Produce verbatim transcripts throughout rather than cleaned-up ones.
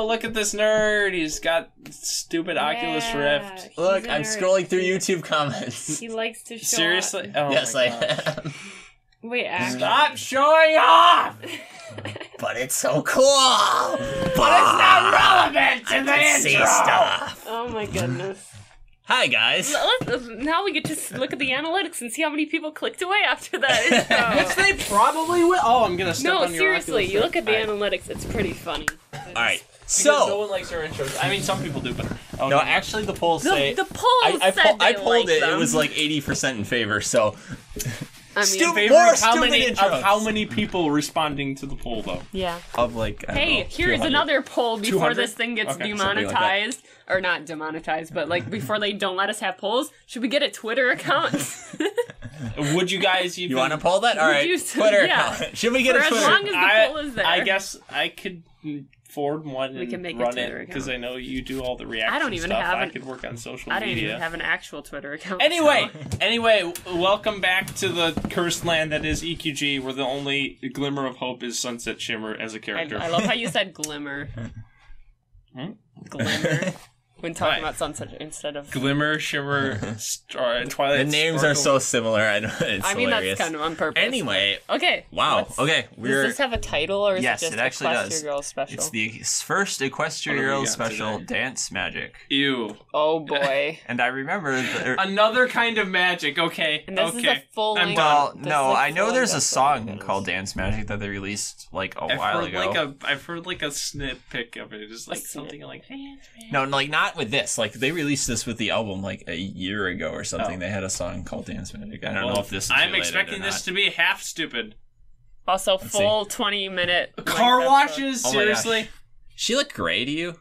oh, look at this nerd. He's got stupid yeah, Oculus Rift. Look, I'm scrolling through YouTube comments. He likes to show Seriously? Off. Oh, yes, I am. Wait, actually. Stop showing off! But it's so cool! But it's not relevant to I the intro! See stuff. Oh my goodness. Hi, guys. Now we get to look at the analytics and see how many people clicked away after that. Which they probably will. Oh, I'm going to step no, on your No, seriously, you look at the right. analytics. It's pretty funny. All right. So. Because no one likes our intros. I mean, some people do, but. Okay. No, actually, the polls the, say. The polls I, I said po they I polled like it. Them. It was like eighty percent in favor, so. I mean, stupid, more how many intros. Of how many people responding to the poll though? Yeah. Of like. I hey, don't know, here's another poll before two hundred? This thing gets okay, demonetized, like or not demonetized, but like before they don't let us have polls. Should we get a Twitter account? Would you guys? Even, you want to poll that? All right. You, Twitter yeah. account. Should we get For a Twitter? As long as the I, poll is there. I guess I could forward one we and can make run it because I know you do all the reaction I don't even stuff. Have I an, could work on social I media. I don't even have an actual Twitter account. Anyway, so. anyway, welcome back to the cursed land that is E Q G, where the only glimmer of hope is Sunset Shimmer as a character. I, I love how you said glimmer. Hmm? Glimmer. When talking right. about Sunset instead of... Glimmer, Shimmer, star, Twilight... The names Sparkle. Are so similar. I, don't, it's I mean, hilarious. That's kind of on purpose. Anyway. Okay. Wow. Okay. We're... Does this have a title or is yes, it just it actually Equestria does. Girls Special? It's the first Equestria Girls Special today? Dance Magic. Ew. Oh, boy. And I remember... The... Another kind of magic. Okay. And this okay. is a full I'm length. Well, no, I know there's a song called Dance Magic that they released like a I've while ago. Like a, I've heard like a snippet of it. Just like something like... No, like not with this, like they released this with the album like a year ago or something. Oh. They had a song called Dance Magic. I don't well, know if this is I'm expecting this to be half stupid. Also Let's full see. twenty minute car washes. Oh seriously, she looked gray to you?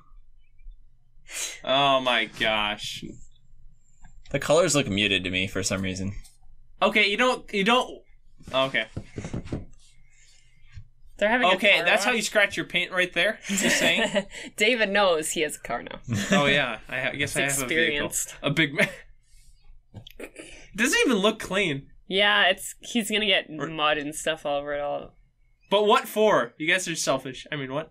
Oh my gosh, the colors look muted to me for some reason. Okay, you don't you don't okay. They're having okay, a that's wash. How you scratch your paint right there. Just saying. David knows he has a car now. Oh yeah, I, I guess it's I have experienced. A vehicle. A big. It doesn't even look clean. Yeah, it's he's gonna get or, mud and stuff all over it all. But what for? You guys are selfish. I mean, what?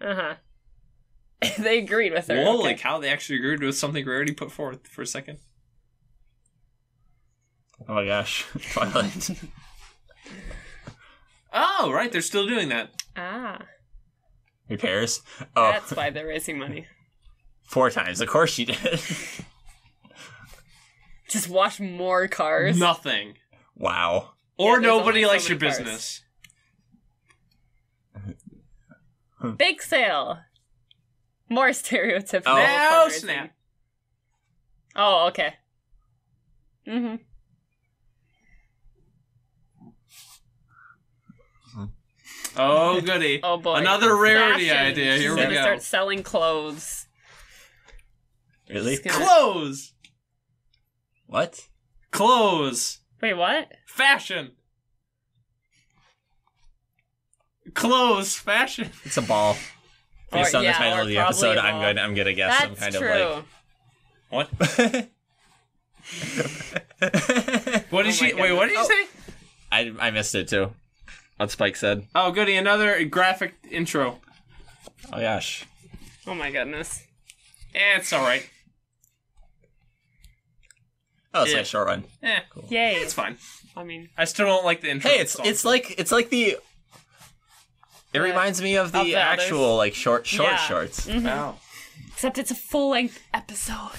Uh huh. They agreed with her. Whoa, okay. Like how they actually agreed with something Rarity put forth for a second. Oh my gosh, Twilight. Oh, right, they're still doing that. Ah. Repairs? Oh. That's why they're raising money. Four times, of course she did. Just wash more cars? Nothing. Wow. Or yeah, nobody likes so your cars. Business. Bake sale. More stereotypical. Oh, snap. Oh, okay. Mm-hmm. Oh goody! Oh boy! Another Rarity Fashion. Idea. Here She's we gonna go. Start selling clothes. Really? Gonna... Clothes. What? Clothes. Wait, what? Fashion. Clothes. Fashion. It's a ball. Based or, on yeah, the title of the episode, I'm going. I'm gonna guess That's some kind true. Of like. What? What did oh she? Wait, what did you oh. say? I I missed it too. What Spike said. Oh, goody, another graphic intro. Oh, gosh. Oh, my goodness. Eh, it's all right. Oh, it's yeah. like a short run. Eh. Cool. Yay. It's fine. I mean... I still don't like the intro. Hey, it's song. It's like it's like the... It yeah. reminds me of the, of the actual, others. Like, short short yeah. shorts. Mm-hmm. Wow. Except it's a full-length episode.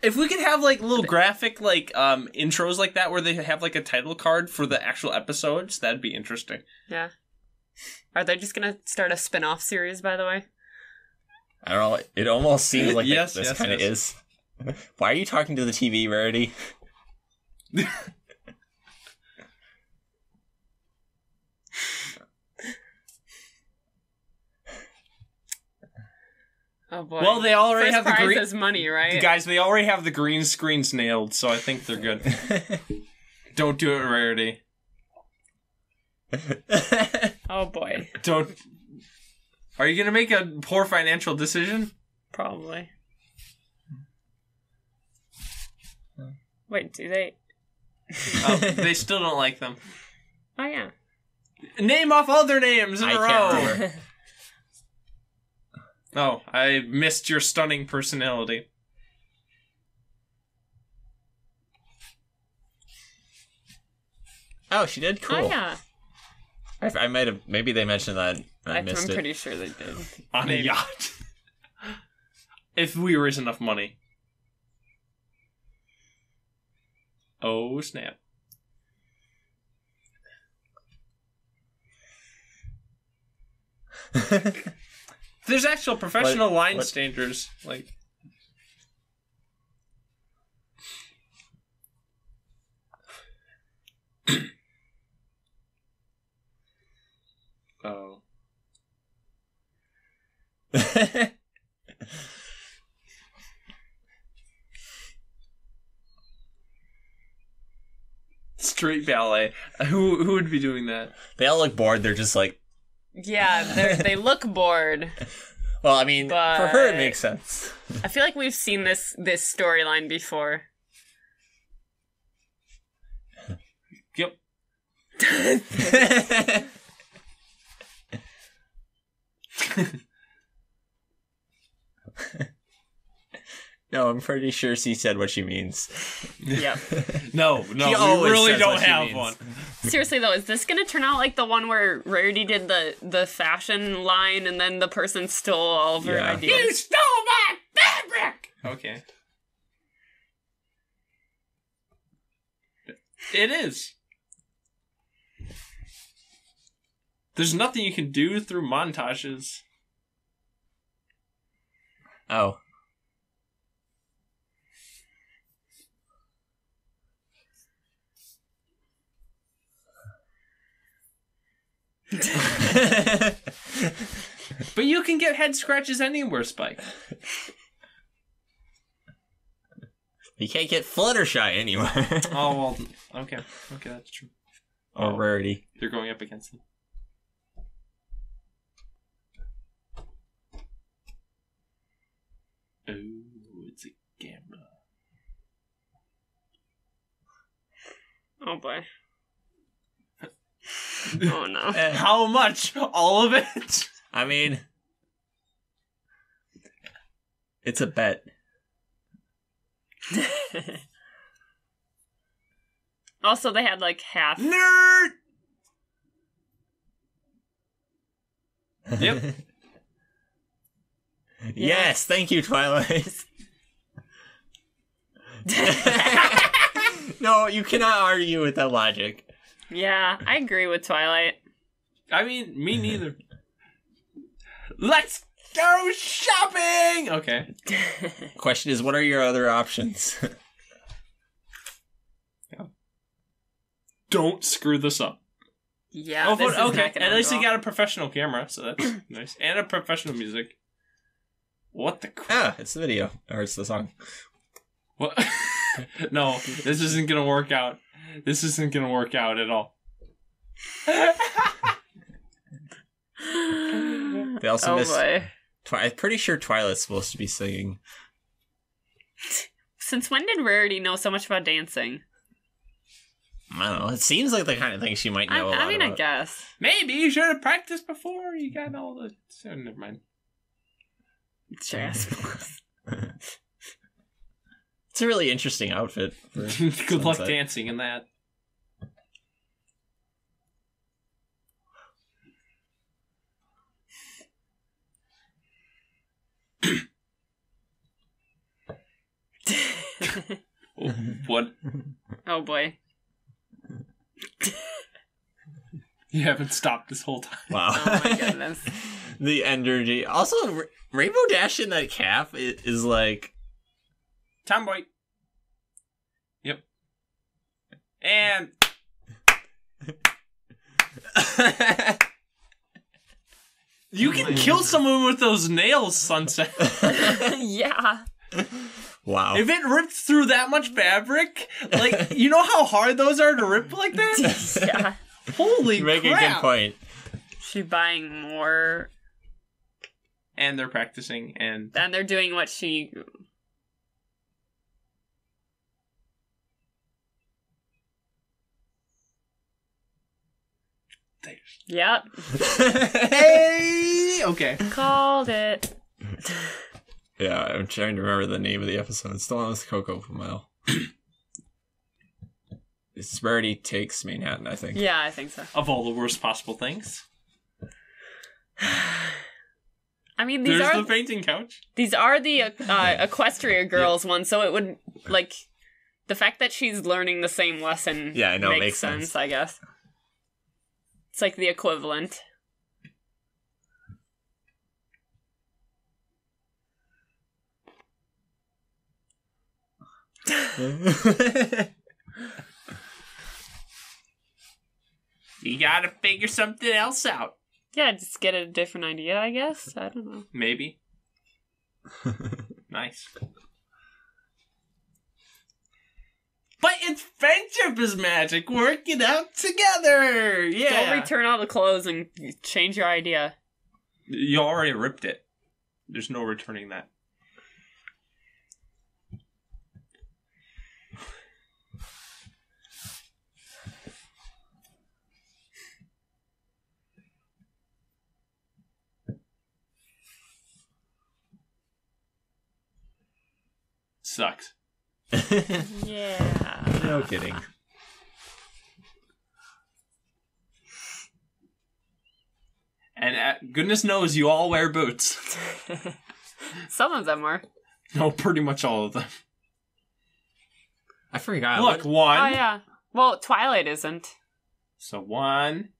If we could have, like, little graphic, like, um, intros like that where they have, like, a title card for the actual episodes, that'd be interesting. Yeah. Are they just gonna start a spin-off series, by the way? I don't know. It almost seems like yes, this yes, kind of yes. is. Why are you talking to the T V, Rarity? Oh boy. Well, they already First have the green. Is money, right? Guys, they already have the green screens nailed, so I think they're good. Don't do it, Rarity. Oh boy. Don't. Are you gonna make a poor financial decision? Probably. Wait, do they? Oh, they still don't like them. Oh, yeah. Name off all their names in I a can't row. Do it. Oh, I missed your stunning personality. Oh, she did? Cool. Oh, yeah. I, I might have, maybe they mentioned that. And I, I missed I'm it. pretty sure they did. On a yacht. If we raise enough money. Oh, snap. There's actual professional what, line what? standards. Like, oh. Street ballet. Who who would be doing that? They all look bored. They're just like. Yeah, they look bored. Well, I mean, for her, it makes sense. I feel like we've seen this this storyline before. Yep. No, I'm pretty sure she said what she means. Yep. no, no, she we really don't have one. Seriously, though, is this going to turn out like the one where Rarity did the, the fashion line and then the person stole all of her yeah. ideas? You stole my fabric! Okay. It is. There's nothing you can do through montages. Oh. But you can get head scratches anywhere, Spike. You can't get Fluttershy anywhere. Oh, well, okay. Okay, that's true. Or oh, Rarity. You're going up against him. Oh, it's a gamble. Oh, boy. Oh no. Uh, How much? All of it? I mean, it's a bet. Also, they had like half. Nerd! Yep. Yes, yes, thank you, Twilight. No, you cannot argue with that logic. Yeah, I agree with Twilight. I mean, me neither. Let's go shopping! Okay. Question is, what are your other options? Yeah. Don't screw this up. Yeah, oh, this but, is okay. At least you got a professional camera, so that's nice. And a professional music. What the crap? Ah, it's the video. Or it's the song. What? No, this isn't gonna work out. This isn't going to work out at all. They also oh missed... Boy. Twi I'm pretty sure Twilight's supposed to be singing. Since when did Rarity know so much about dancing? I don't know. It seems like the kind of thing she might know I, a lot I mean, about. I guess. Maybe you should have practiced before you got all the... Oh, never mind. Sure, I suppose. It's a really interesting outfit. Good sunset. Luck dancing in that. Oh, what? Oh boy. You haven't stopped this whole time. Wow. Oh my goodness. The energy. Also, Rainbow Dash in that calf is, is like... Tomboy. Yep. And you can kill someone with those nails, Sunset. Yeah. Wow. If it ripped through that much fabric, like you know how hard those are to rip like that? Yeah. Holy crap. You make a good point. She's buying more. And they're practicing and And they're doing what she birthdays. Yep. Hey! Okay. Called it. Yeah, I'm trying to remember the name of the episode. It's still on this Cocoa Mile. It's Rarity Takes Manhattan, I think. Yeah, I think so. Of all the worst possible things. I mean, these There's are... the fainting couch. These are the uh, Equestria Girls yeah. ones, so it would, like... The fact that she's learning the same lesson yeah, I know, makes, makes sense, sense, I guess. It's like the equivalent. You gotta figure something else out. Yeah, just get a different idea, I guess. I don't know. Maybe. Nice. But it's friendship is magic. Work it out together. Yeah. Don't return all the clothes and change your idea. You already ripped it. There's no returning that. Sucks. Yeah. No kidding. And uh, goodness knows you all wear boots. Some of them are. No, pretty much all of them. I forgot. Look, one. Oh, yeah. Well, Twilight isn't. So one.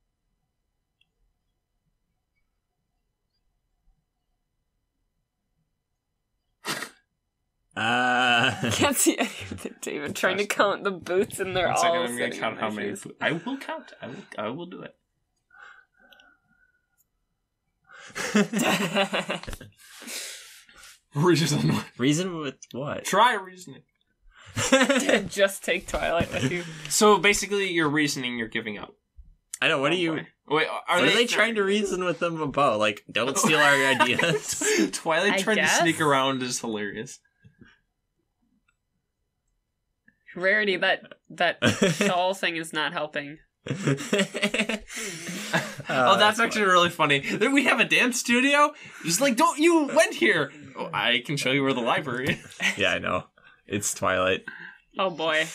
Uh, can't see any of the David trying to count the boots, and they're all second, I'm going to count how many. Bo- I will count. I will. I will do it. Reason. Reason with what? Try reasoning. Just take Twilight with you. So basically, your reasoning, you're giving up. I know. What oh, are you? Boy. Wait, are, are they, they trying to reason with them about? Like, don't steal our ideas. Twilight I trying guess? to sneak around is hilarious. Rarity, that that shawl thing is not helping. uh, oh, that's actually really funny. There we have a dance studio. Just like, don't you went here? Oh, I can show you where the library is. Yeah, I know. It's Twilight. Oh boy.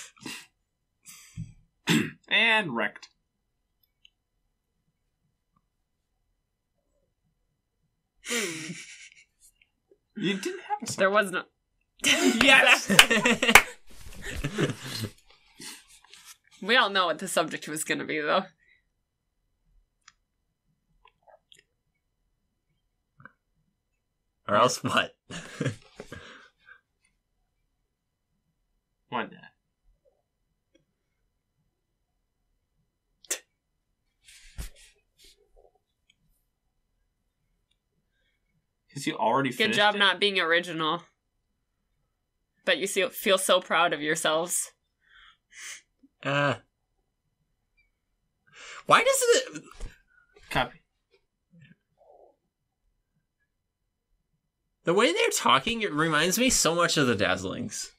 And wrecked. You didn't have a song. There was no. Yes. We all know what the subject was going to be, though. Or else what? What? Because you already finished Good job it? Not being original. But you feel so proud of yourselves. Uh, why doesn't it... Copy. The way they're talking, it reminds me so much of the Dazzlings.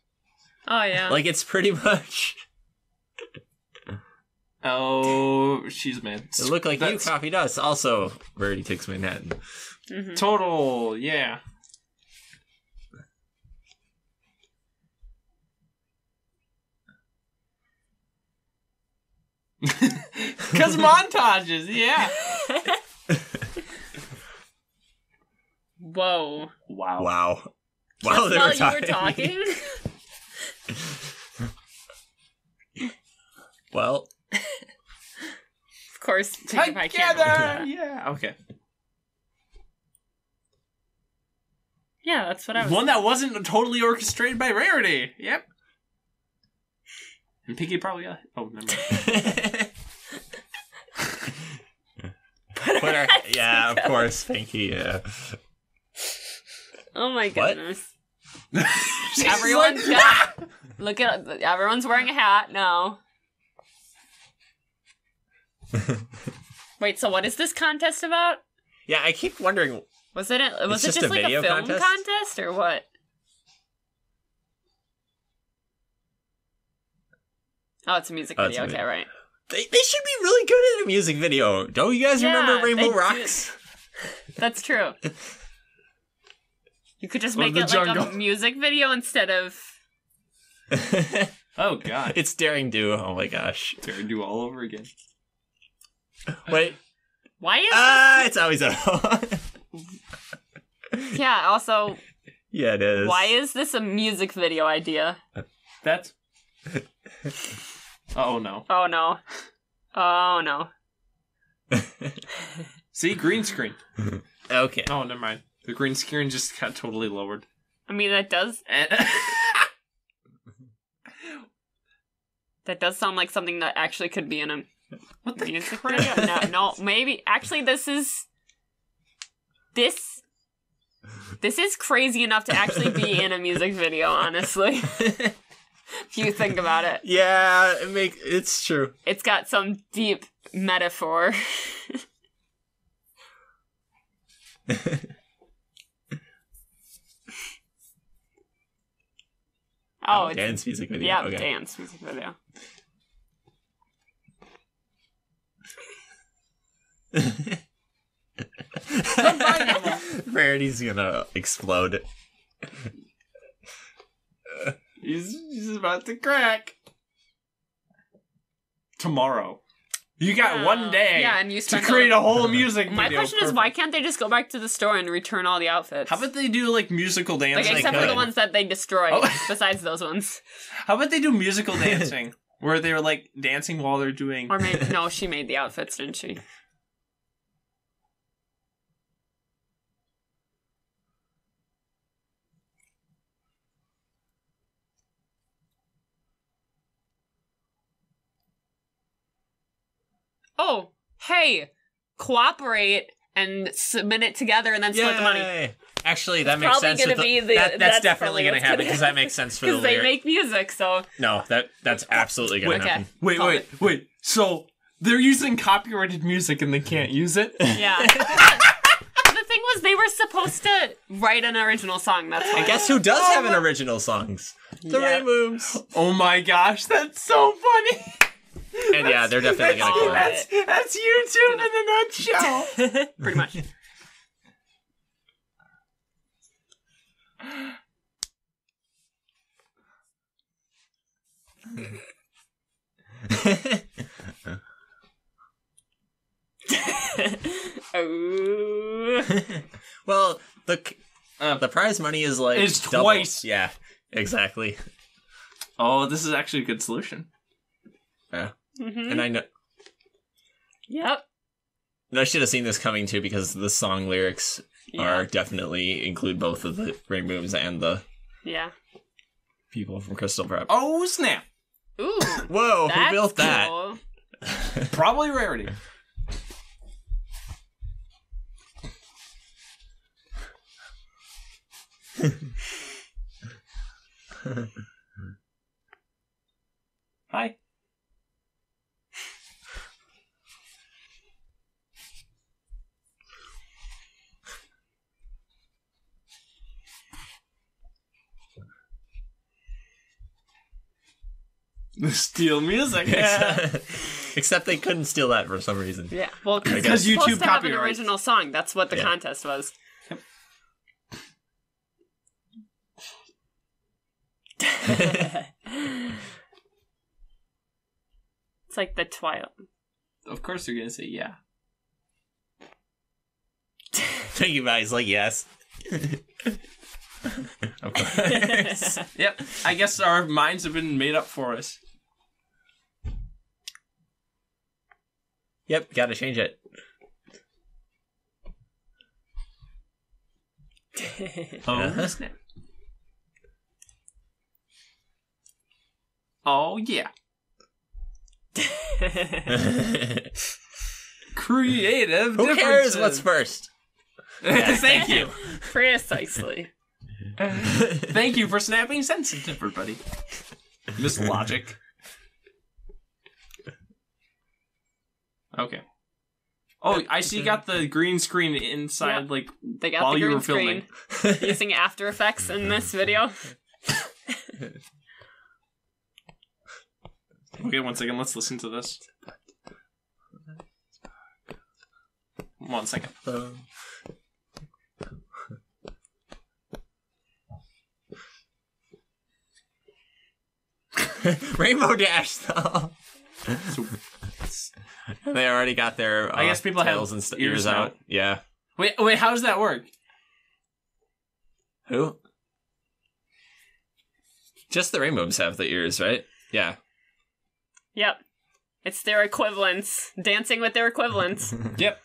Oh, yeah. Like, it's pretty much... Oh, she's mad. It looked like That's... you copied us. Also, Rarity Takes Manhattan. Mm-hmm. Total, yeah. Because montages, yeah. Whoa. Wow. Wow. Wow, they were talking. Were talking? Well. Of course. Together! I can't yeah. Okay. Yeah, that's what I was One thinking. That wasn't totally orchestrated by Rarity. Yep. And Pinkie probably got... Oh, never mind. Put her our, yeah, together. Of course, Pinkie, yeah. Oh my goodness. Everyone's like, got... Ah! Look at... Everyone's wearing a hat now. Wait, so what is this contest about? Yeah, I keep wondering... Was it a, was it just, just a like a film contest? contest or what? Oh, it's a music oh, video. A okay, video. right. They, they should be really good at a music video. Don't you guys yeah, remember Rainbow Rocks? Do. That's true. You could just make it jungle. like a music video instead of... Oh, God. It's Daring Do. Oh, my gosh. Daring Do all over again. Wait. Why is Ah, this... it's always a... Yeah, also... Yeah, it is. Why is this a music video idea? That's... Oh, no. Oh, no. Oh, no. See? Green screen. Okay. Oh, never mind. The green screen just got totally lowered. I mean, that does... That does sound like something that actually could be in a what the music video. No, no, maybe. Actually, this is... This... This is crazy enough to actually be in a music video, honestly. If you think about it. Yeah, it make, it's true. It's got some deep metaphor. Oh, oh, it's, dance music video. Yeah, okay. Dance music video. Rarity's gonna explode. he's, he's about to crack. Tomorrow. You got yeah. one day yeah, and you to create a whole music video. My question Perfect. is, why can't they just go back to the store and return all the outfits? How about they do, like, musical dancing? Like, except for the ones that they destroyed, oh. besides those ones. How about they do musical dancing, where they're, like, dancing while they're doing... Or maybe... No, she made the outfits, didn't she? Oh, hey, cooperate and submit it together and then split Yay. the money. Actually, that it's makes sense. Gonna the, be the, that, that's, that's definitely going to happen because that makes sense for the lyric. Because they make music, so. No, that that's absolutely going to happen. Okay. Wait, Call wait, it. wait. So they're using copyrighted music and they can't use it? Yeah. The thing was, they were supposed to write an original song. That's why. And guess who does oh, have an original songs? The yeah. Rainbows. Oh my gosh, that's so funny. And that's, yeah, they're definitely gonna kill that's, it. That's YouTube in a nutshell. Pretty much. Well, the uh, the prize money is like it's double. twice. Yeah, exactly. Oh, this is actually a good solution. Yeah. Mm-hmm. And I know. Yep. And I should have seen this coming too, because the song lyrics yeah. are definitely include both of the Rainbows and the yeah people from Crystal Prep. Oh snap! Ooh, whoa! Who built that? Cool. Probably Rarity. Hi. Steal music, yeah. Except they couldn't steal that for some reason. Yeah, well, because YouTube supposed to have an original song. That's what the yeah. contest was. Yep. It's like the Twilight. Of course, you're gonna say yeah. Pinkie Pie's like yes. Of course. Yep. I guess our minds have been made up for us. Yep, gotta change it. Oh, uh-huh. Snap. Oh, yeah. Creative Who cares what's first? Yeah, thank you. Precisely. Thank you for snapping sense into everybody. Miss Logic. Okay. Oh, I see. You got the green screen inside, yeah. like they got while the green you were filming. Screen using After Effects in this video. Okay, one second. Let's listen to this. One second. Um. Rainbow Dash, though. They already got their. Uh, I guess people tails have and ears, ears out. out. Yeah. Wait, wait. How does that work? Who? Just the rainbows have the ears, right? Yeah. Yep. It's their equivalents. Dancing with their equivalents. Yep.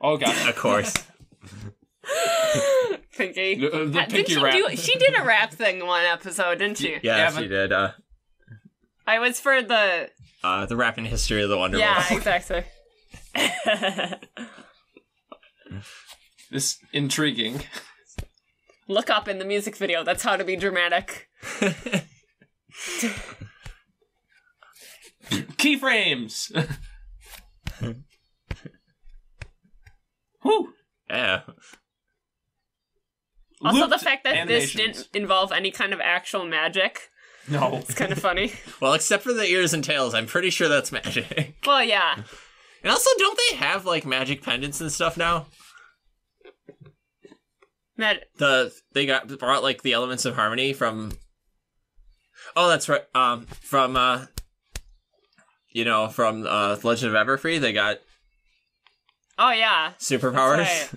Oh god. Of course. Pinky. The, the uh, Pinky she, rap. Do, she did a rap thing one episode, didn't she? Yeah, yeah she did. Uh, I was for the... Uh, the rap in history of the Wonderbolts. Yeah, exactly. This intriguing. Look up in the music video. That's how to be dramatic. Keyframes! Woo! Yeah. Also, Looped the fact that animations. This didn't involve any kind of actual magic. No. It's kind of funny. Well, except for the ears and tails, I'm pretty sure that's magic. Well, yeah. And also, don't they have, like, magic pendants and stuff now? Mad the they got brought like the elements of harmony from oh that's right um from uh you know from uh Legend of Everfree. They got oh yeah superpowers. Right.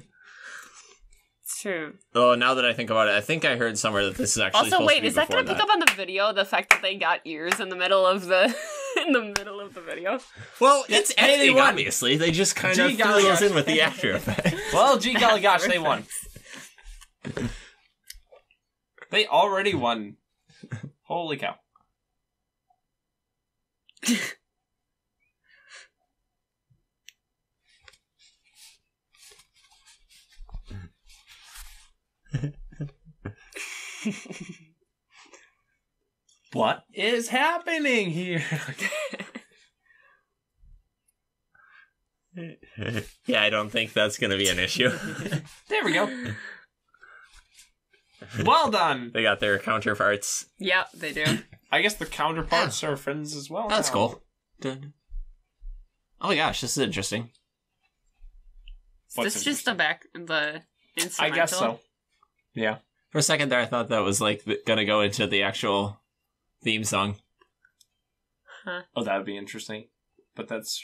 It's true. Oh, now that I think about it, I think I heard somewhere that this is actually also supposed wait to be is that gonna that. pick up on the video the fact that they got ears in the middle of the in the middle of the video. Well, it's, it's editing, they won. Obviously. They just kind G of threw us in with the after effect. Well, gee golly gosh, they won. They already won. Holy cow. What is happening here? Yeah, I don't think that's going to be an issue. There we go. Well done. They got their counterparts. Yep, they do. I guess the counterparts yeah. are friends as well. That's now. cool. Dun. Oh my gosh, this is interesting. Is What's this interesting? just the back the instrumental? I guess so. Yeah. For a second there, I thought that was like gonna go into the actual theme song. Huh. Oh, that would be interesting. But that's.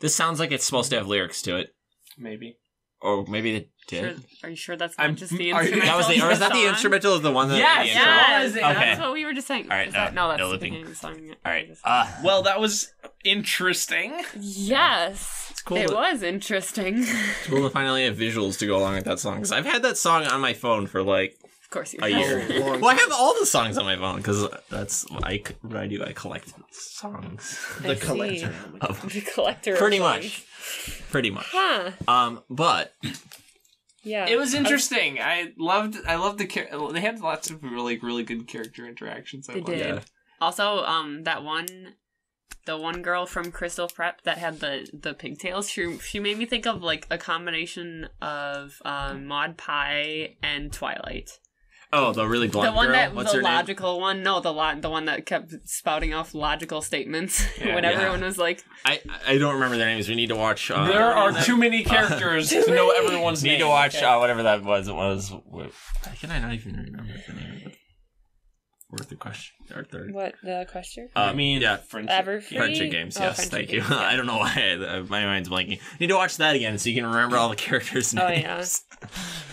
This sounds like it's supposed to have lyrics to it. Maybe. Or maybe it did. Sure, are you sure that's not I'm, just the instrumental? You, that was the, or is that the instrumental of the one that yes, yes, yeah, okay. That's what we were just saying. All right, no, that, no, that's no the beginning of the song. All right. Uh, well, that was interesting. Yes. It's cool. It to, was interesting. It's cool to finally have visuals to go along with that song. Because I've had that song on my phone for like of course you a year. Well, I have all the songs on my phone because that's what I, what I do. I collect songs. I the, collector. Of, the collector. Pretty of much. Pretty much. Huh. Um, but yeah, it was interesting. I loved. I loved the. They had lots of really, really good character interactions. I they did. Yeah. Also, um, that one, the one girl from Crystal Prep that had the the pigtails. She she made me think of like a combination of um, Maud Pie and Twilight. Oh, the really blonde girl? The one girl? that, What's the logical name? one. No, the lo the one that kept spouting off logical statements yeah, when yeah. everyone was like... I, I don't remember their names. We need to watch... Uh, there are that, too many characters uh, to know everyone's name. We need to watch okay. uh, whatever that was. It was... How can I not even remember the name of it? Worth the question. Or third. What, the question? Uh, I mean, yeah, Friendship, Everfree? Friendship Games. Oh, yes, Friendship thank games, you. Yeah. I don't know why. I, my mind's blanking. I need to watch that again so you can remember all the characters' names. Oh, yeah.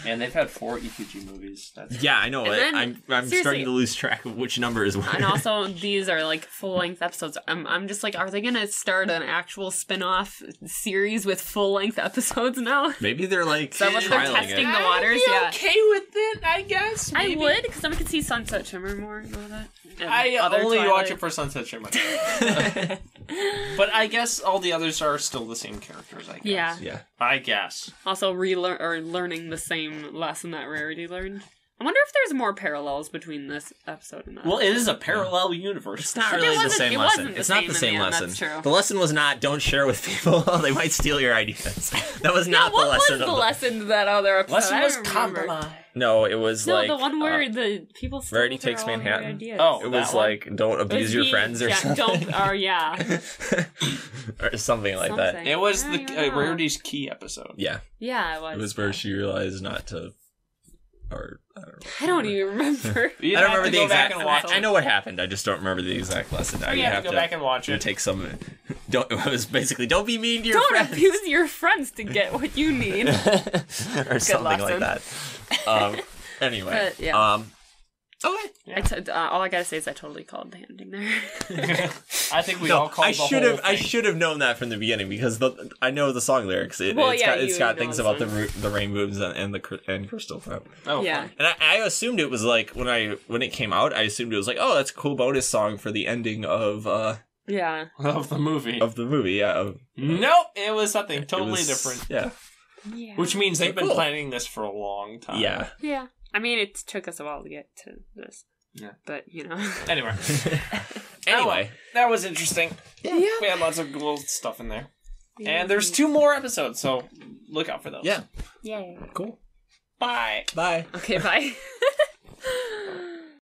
Man, they've had four E Q G movies. That's yeah, I know. Then, I'm I'm starting to lose track of which number is what. And also, these are like full-length episodes. I'm I'm just like, are they going to start an actual spin-off series with full-length episodes now? Maybe they're like so they're testing it. the waters. I'd be yeah. okay with it, I guess. Maybe. I would, because then I could see Sunset Shimmer more and all that. And I only Twilight. watch it for Sunset Shimmer. But I guess all the others are still the same characters, I guess. Yeah. yeah. I guess. Also, relearn or learning the same lesson that Rarity learned. I wonder if there's more parallels between this episode and that. Well, it is a parallel universe. It's not really the same lesson. It's not the same lesson. That's true. The lesson was not don't share with people. They might steal your ideas. That was not the lesson. What was the lesson to that other episode? Lesson was compromise. No, it was no, like... No, the one where uh, the people... Rarity Takes Manhattan. Oh, it was one. Like, don't abuse he, your friends or yeah, something. Don't, or yeah. or something, something like that. It was yeah, the yeah. Uh, Rarity's Key episode. Yeah. Yeah, it was. It was where she realized not to... Or, I don't remember. I don't even remember. I don't remember the exact... I, I know what happened. I just don't remember the exact lesson. Now you, you have, have to go to, back and watch it. Take some... Don't, it was basically, don't be mean to your don't friends. Don't abuse your friends to get what you need. or something lesson. Like that. Um, anyway. But, yeah. Um, okay. Yeah. I t- uh, all I gotta say is I totally called the ending there. I think we no, all called I the whole have, thing. I should have known that from the beginning because the, I know the song lyrics. It, well, it's yeah, got, it's got things about the, the rainbows and, and the and Crystal Prep. Oh, yeah. And I, I assumed it was like, when I when it came out, I assumed it was like, oh, that's a cool bonus song for the ending of... Uh, yeah. Of the movie. Of the movie, yeah. Of, nope, it was something totally was, different. Yeah. Yeah. Which means they've been cool. planning this for a long time. Yeah. Yeah. I mean, it took us a while to get to this. Yeah. But, you know. Anyway. anyway. Oh, that was interesting. Yeah. yeah. We had lots of cool stuff in there. Yeah. And there's two more episodes, so look out for those. Yeah. Yeah. Cool. Bye. Bye. Okay, bye.